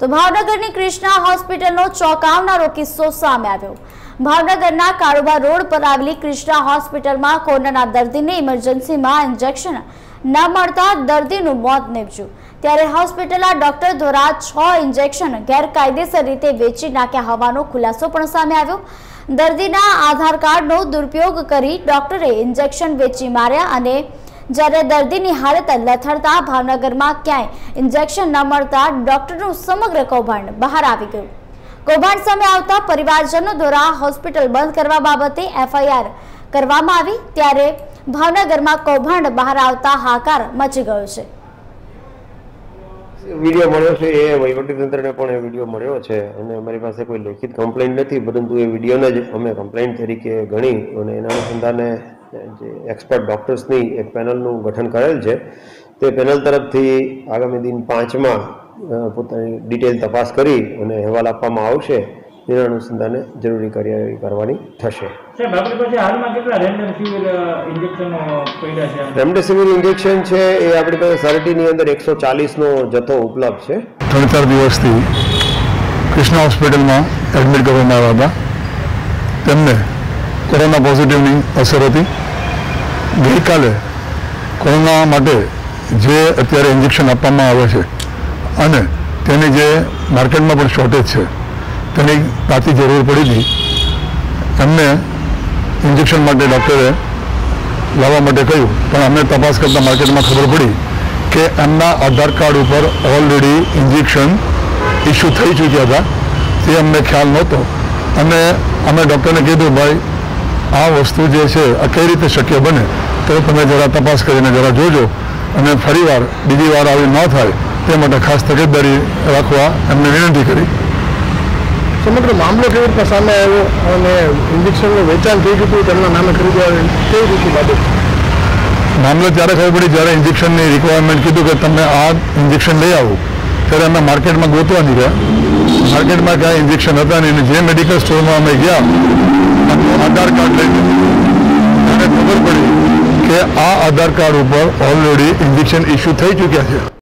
तो भावनगर की ક્રિષ્ના હોસ્પિટલ ચોંકાવનારો કિસ્સો સામે આવ્યો। ભાવનગરના કારોબાર રોડ पर આવેલી ક્રિષ્ના હોસ્પિટલમાં કોરોનાના દર્દીને ઇમરજન્સીમાં ઇન્જેક્શન ન મળતા દર્દીનું મોત નીપજ્યું। ત્યારે હોસ્પિટલના ડોક્ટર દ્વારા 6 ઇન્જેક્શન ગેરકાયદેસર રીતે વેચી નાખ્યા હોવાનો ખુલાસો પણ સામે આવ્યો। દર્દીના આધાર કાર્ડનો દુરુપયોગ કરી ડોક્ટરે ઇન્જેક્શન વેચી માર્યા અને જ્યારે દર્દીની હાલત લથડતા ભાવનગરમાં ક્યાંય ઇન્જેક્શન ન મળતા ડોક્ટરનું સમગ્ર કૌભાંડ બહાર આવી ગયું। કૌભાંડ સામે આવતા પરિવારજનો દ્વારા હોસ્પિટલ બંધ કરવા બાબતે FIR કરવામાં આવી। ત્યારે ભાવનગરમાં કૌભાંડ બહાર આવતા હાહાકાર મચી ગયો છે। વિડિયો મળ્યો છે, એ વહીવટીતંત્રને પણ એ વિડિયો મળ્યો છે અને અમારી પાસે કોઈ લેખિત કમ્પ્લેઇન્ટ નથી, પરંતુ એ વિડિયોને જ અમે કમ્પ્લેઇન્ટ તરીકે ગણી અને એના સંધાને જે એક્સપર્ટ ડૉક્ટર્સની એક પેનલનું ગઠન કરેલ છે। તે પેનલ તરફથી આગામી દિન 5માં પોતાની ડિટેલ તપાસ કરી અને અહેવાલ આપવામાં આવશે। તેના અનુસંધાને જરૂરી કાર્યવાહી કરવાની થશે। રેમડેસિવિર ઇન્જેક્શન છે એ આપણી પાસે સર્ટીની અંદર 140નો જથ્થો ઉપલબ્ધ છે। 3-4 દિવસથી ક્રિષ્ના હોસ્પિટલમાં એડમિટ કરવામાં આવ્યા હતા, તેમને કોરોના પોઝિટિવની અસર હતી। ગઈકાલે કોરોના માટે જે અત્યારે ઇન્જેક્શન આપવામાં આવે છે અને તેની જે માર્કેટમાં પણ શોર્ટેજ છે તેની તાતી જરૂર પડી હતી, અમને ઇન્જેક્શન માટે ડૉક્ટરે લાવવા માટે કહ્યું, પણ અમને તપાસ કરતાં માર્કેટમાં ખબર પડી કે એમના આધાર કાર્ડ ઉપર ઓલરેડી ઇન્જેક્શન ઇસ્યુ થઈ ચૂક્યા હતા, તે અમને ખ્યાલ નહોતો। અને અમે ડૉક્ટરને કીધું, ભાઈ આ વસ્તુ જે છે આ કઈ રીતે શક્ય બને, તો તમે જરા તપાસ કરીને જરા જોજો અને ફરીવાર બીજી વાર આવી ન થાય તે માટે ખાસ તકેદારી રાખવા એમને વિનંતી કરી। સમગ્ર મામલો કેવી રીતે સામે આવ્યો અને ઇન્જેક્શનનું વેચાણ થઈ ગયું હતું તેમના નામે ખરીદવાનું કેવી રીતે બાબત? મામલો ત્યારે ખબર પડી જ્યારે ઇન્જેક્શનની રિક્વાયરમેન્ટ કીધું કે તમે આ ઇન્જેક્શન લઈ આવો, ત્યારે અમે માર્કેટમાં ગોતવા નીકળ્યા। માર્કેટમાં ક્યાં ઇન્જેક્શન હતા નહીં અને જે મેડિકલ સ્ટોરમાં અમે ગયા આધાર કાર્ડ લઈને, ત્યારે ખબર પડી કે આ આધાર કાર્ડ ઉપર ઓલરેડી ઇન્જેક્શન ઇસ્યુ થઈ ચૂક્યા છે।